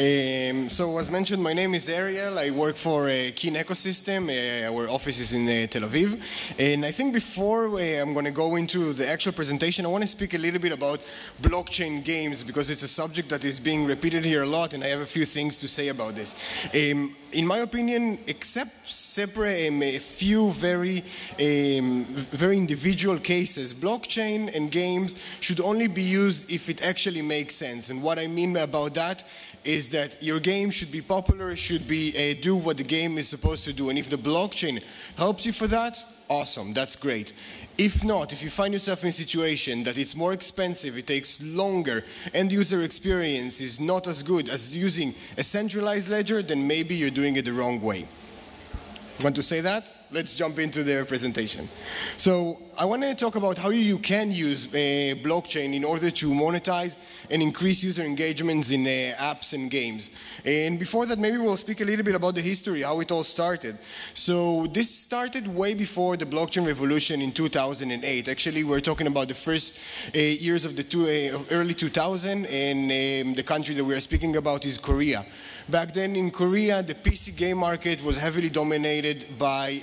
So as mentioned, my name is Ariel. I work for Kin Ecosystem. Our office is in Tel Aviv. And I think before I'm going to go into the actual presentation, I want to speak a little bit about blockchain games, because it's a subject that is being repeated here a lot, and I have a few things to say about this. In my opinion, except separate a few very individual cases, blockchain and games should only be used if it actually makes sense. And what I mean about that is that your game should be popular, should be do what the game is supposed to do. And if the blockchain helps you for that, awesome, that's great. If not, if you find yourself in a situation that it's more expensive, it takes longer, and user experience is not as good as using a centralized ledger, then maybe you're doing it the wrong way. Want to say that? Let's jump into their presentation. So I want to talk about how you can use blockchain in order to monetize and increase user engagements in apps and games. And before that, maybe we'll speak a little bit about the history, how it all started. So this started way before the blockchain revolution in 2008. Actually, we're talking about the first years of the early 2000s, and the country that we're speaking about is Korea. Back then in Korea, the PC game market was heavily dominated by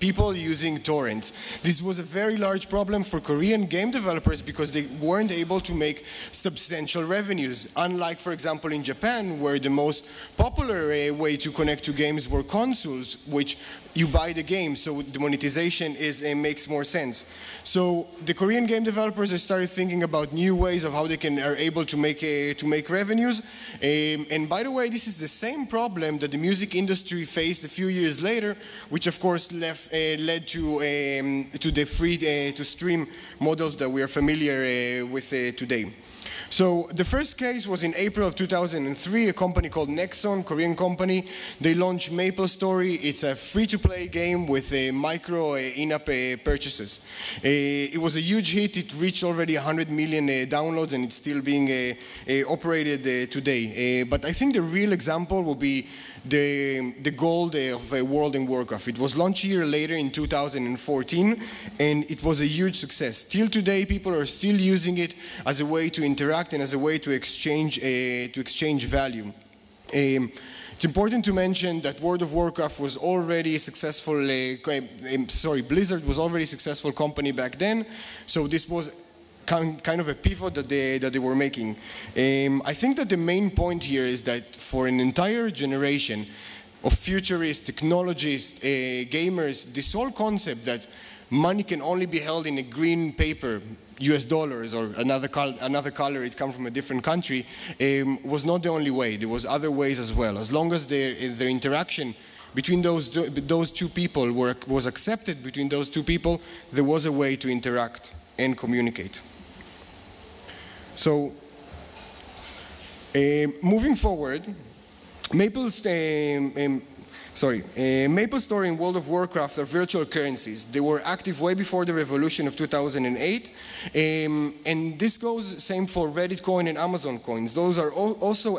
people using torrents. This was a very large problem for Korean game developers because they weren't able to make substantial revenues. Unlike, for example, in Japan, where the most popular way to connect to games were consoles, which you buy the game, so the monetization makes more sense. So the Korean game developers started thinking about new ways of how they are able to make revenues. And by the way, this is the same problem that the music industry faced a few years later, which of course led to the free to stream models that we are familiar with today. So the first case was in April of 2003, a company called Nexon, Korean company. They launched MapleStory. It's a free-to-play game with micro in-app purchases. It was a huge hit. It reached already 100 million downloads, and it's still being operated today. But I think the real example will be the gold of World of Warcraft. It was launched a year later in 2014, and it was a huge success. Till today, people are still using it as a way to interact and as a way to exchange value. It's important to mention that World of Warcraft was already a successful. Blizzard was already a successful company back then, so this was kind of a pivot that they were making. I think that the main point here is that for an entire generation of futurists, technologists, gamers, this whole concept that money can only be held in a green paper, US dollars or another color, it comes from a different country, was not the only way. There was other ways as well. As long as their interaction between those two people was accepted, between those two people, there was a way to interact and communicate. So, moving forward, MapleStory and World of Warcraft are virtual currencies. They were active way before the revolution of 2008. And this goes same for Reddit coin and Amazon coins. Those are also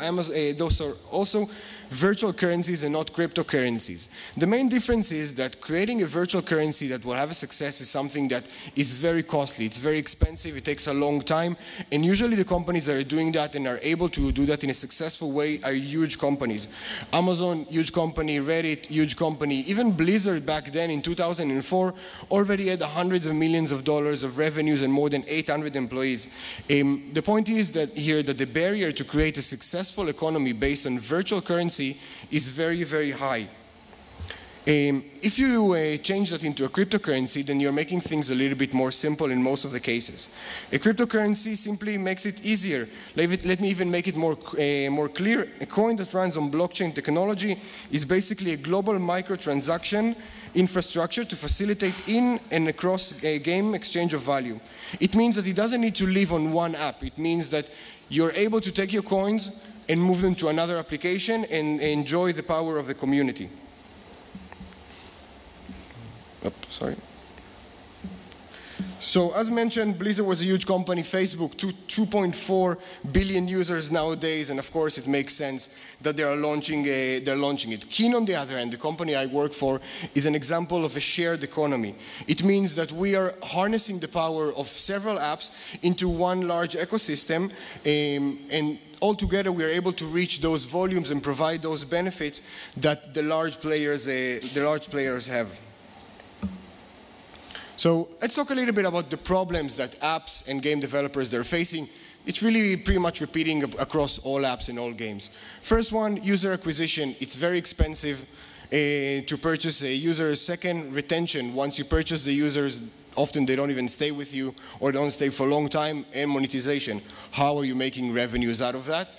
virtual currencies and not cryptocurrencies. The main difference is that creating a virtual currency that will have a success is something that is very costly. It's very expensive. It takes a long time. And usually the companies that are doing that and are able to do that in a successful way are huge companies. Amazon, huge company. Reddit, huge company. Even Blizzard back then in 2004 already had hundreds of millions of dollars of revenues and more than 800 employees. The point is that here that the barrier to create a successful economy based on virtual currency is very, very high. If you change that into a cryptocurrency, then you're making things a little bit more simple in most of the cases. A cryptocurrency simply makes it easier. Let me even make it more clear. A coin that runs on blockchain technology is basically a global microtransaction infrastructure to facilitate in and across a game exchange of value. It means that it doesn't need to live on one app. It means that you're able to take your coins and move them to another application and enjoy the power of the community. So as mentioned, Blizzard was a huge company. Facebook, 2.4 billion users nowadays, and of course it makes sense that they are launching it. Kin, on the other hand, the company I work for, is an example of a shared economy. It means that we are harnessing the power of several apps into one large ecosystem, and altogether we are able to reach those volumes and provide those benefits that the large players have. So let's talk a little bit about the problems that apps and game developers they're facing. It's really pretty much repeating across all apps and all games. First one, user acquisition. It's very expensive to purchase a user. Second, retention. Once you purchase the users, often they don't even stay with you or don't stay for a long time. And monetization. How are you making revenues out of that?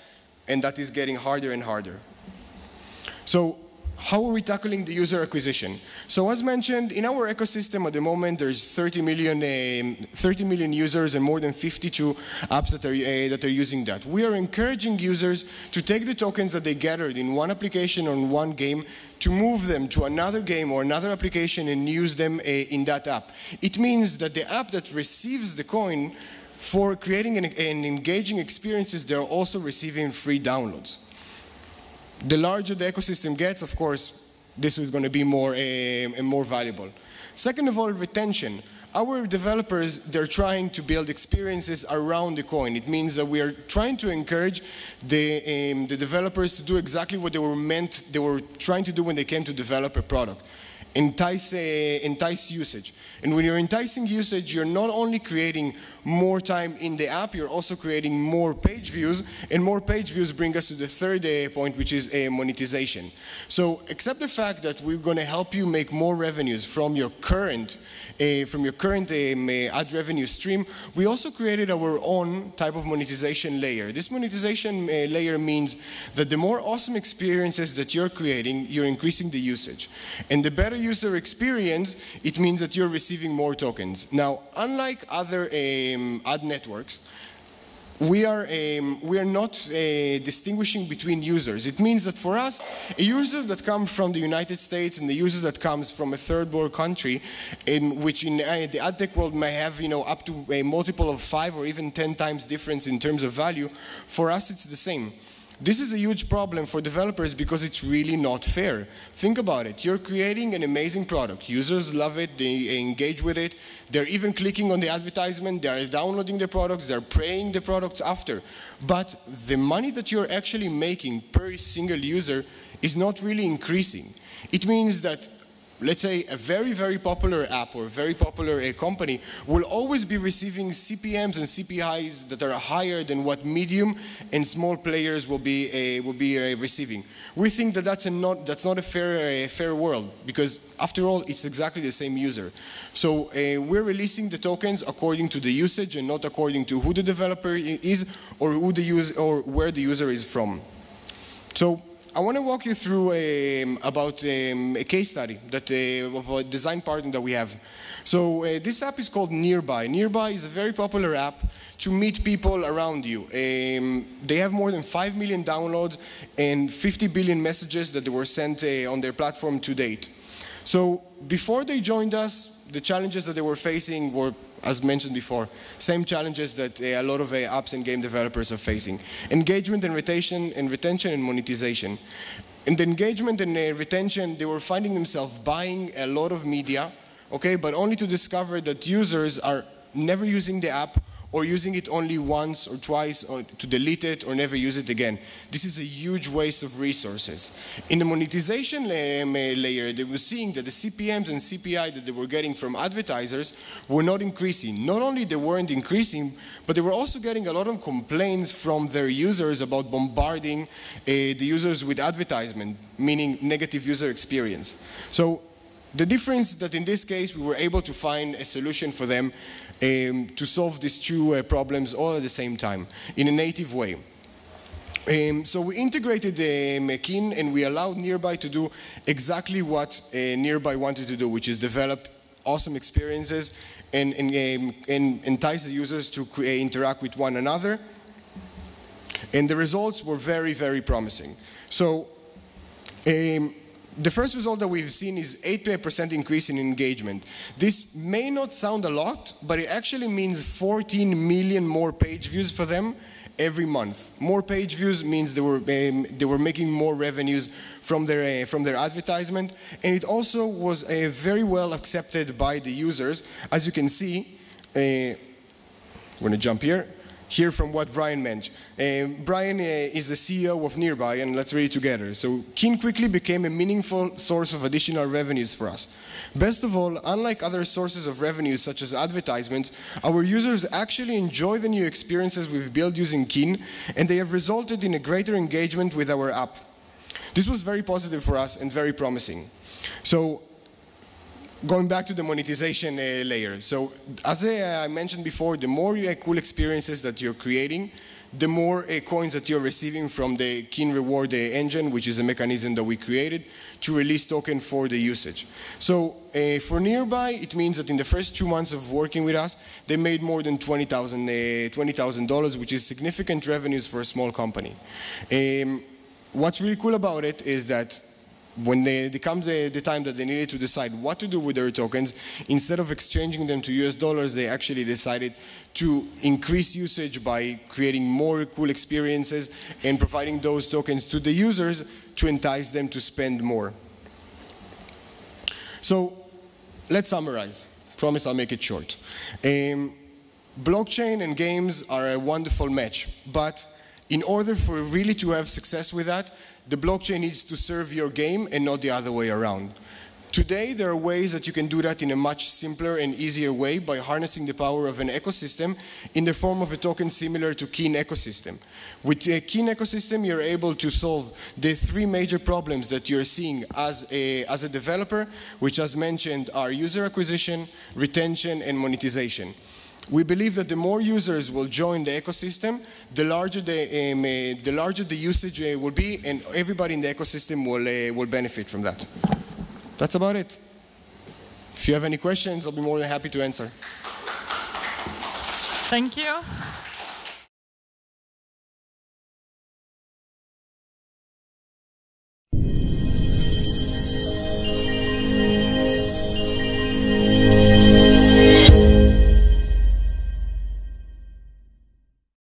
And that is getting harder and harder. So how are we tackling the user acquisition? So as mentioned, in our ecosystem at the moment, there's 30 million users and more than 52 apps that are using that. We are encouraging users to take the tokens that they gathered in one application or in one game, to move them to another game or another application and use them in that app. It means that the app that receives the coin for creating and engaging experiences, they're also receiving free downloads. The larger the ecosystem gets, of course, this is going to be more and more valuable. Second of all, retention. Our developers, they're trying to build experiences around the coin. It means that we are trying to encourage the developers to do exactly what they were trying to do when they came to develop a product. Entice usage. And when you're enticing usage, you're not only creating more time in the app, you're also creating more page views, and more page views bring us to the third point, which is monetization. So except the fact that we're going to help you make more revenues from your current ad revenue stream, we also created our own type of monetization layer. This monetization layer means that the more awesome experiences that you're creating, you're increasing the usage. And the better user experience, it means that you're receiving more tokens. Now, unlike other ad networks, we are not distinguishing between users. It means that for us, a user that comes from the United States and the user that comes from a third world country, which in the ad tech world may have up to a multiple of 5 or even 10 times difference in terms of value, for us it's the same. This is a huge problem for developers because it's really not fair. Think about it. You're creating an amazing product. Users love it. They engage with it. They're even clicking on the advertisement. They're downloading the products. They're paying the products after. But the money that you're actually making per single user is not really increasing. It means that, let's say, a very, very popular app or a very popular company will always be receiving CPMs and CPIs that are higher than what medium and small players will be receiving. We think that that's not a fair world, because after all, it's exactly the same user. So we're releasing the tokens according to the usage and not according to who the developer is or where the user is from. So I want to walk you through a case study of a design partner that we have. So this app is called Nearby. Nearby is a very popular app to meet people around you. They have more than 5 million downloads and 50 billion messages that were sent on their platform to date. So before they joined us, the challenges that they were facing were, as mentioned before, same challenges that a lot of apps and game developers are facing. Engagement and retention and monetization. And the engagement and retention, they were finding themselves buying a lot of media, okay, but only to discover that users are never using the app or using it only once or twice or to delete it or never use it again. This is a huge waste of resources. In the monetization layer, they were seeing that the CPMs and CPI that they were getting from advertisers were not increasing. Not only they weren't increasing, but they were also getting a lot of complaints from their users about bombarding the users with advertisement, meaning negative user experience. So the difference that in this case we were able to find a solution for them to solve these two problems all at the same time in a native way. So we integrated Kin and we allowed Nearby to do exactly what Nearby wanted to do, which is develop awesome experiences and entice the users to interact with one another. And the results were very, very promising. So the first result that we've seen is 8% increase in engagement. This may not sound a lot, but it actually means 14 million more page views for them every month. More page views means they were making more revenues from their advertisement, and it also was very well accepted by the users. As you can see, I'm going to jump here from what Brian mentioned. Brian is the CEO of Nearby, and let's read it together. So, Kin quickly became a meaningful source of additional revenues for us. Best of all, unlike other sources of revenues such as advertisements, our users actually enjoy the new experiences we've built using Kin, and they have resulted in a greater engagement with our app. This was very positive for us and very promising. So, going back to the monetization layer. So as I mentioned before, the more cool experiences that you're creating, the more coins that you're receiving from the Kin Reward Engine, which is a mechanism that we created to release token for the usage. So for Nearby, it means that in the first 2 months of working with us, they made more than $20,000, which is significant revenues for a small company. What's really cool about it is that when there comes the time that they needed to decide what to do with their tokens, instead of exchanging them to US dollars, they actually decided to increase usage by creating more cool experiences and providing those tokens to the users to entice them to spend more. So let's summarize. Promise I'll make it short. Blockchain and games are a wonderful match, but in order for really to have success with that, the blockchain needs to serve your game and not the other way around. Today, there are ways that you can do that in a much simpler and easier way by harnessing the power of an ecosystem in the form of a token similar to Kin Ecosystem. With Kin Ecosystem, you're able to solve the three major problems that you're seeing as a developer, which as mentioned are user acquisition, retention, and monetization. We believe that the more users will join the ecosystem, the larger the usage will be, and everybody in the ecosystem will benefit from that. That's about it. If you have any questions, I'll be more than happy to answer. Thank you.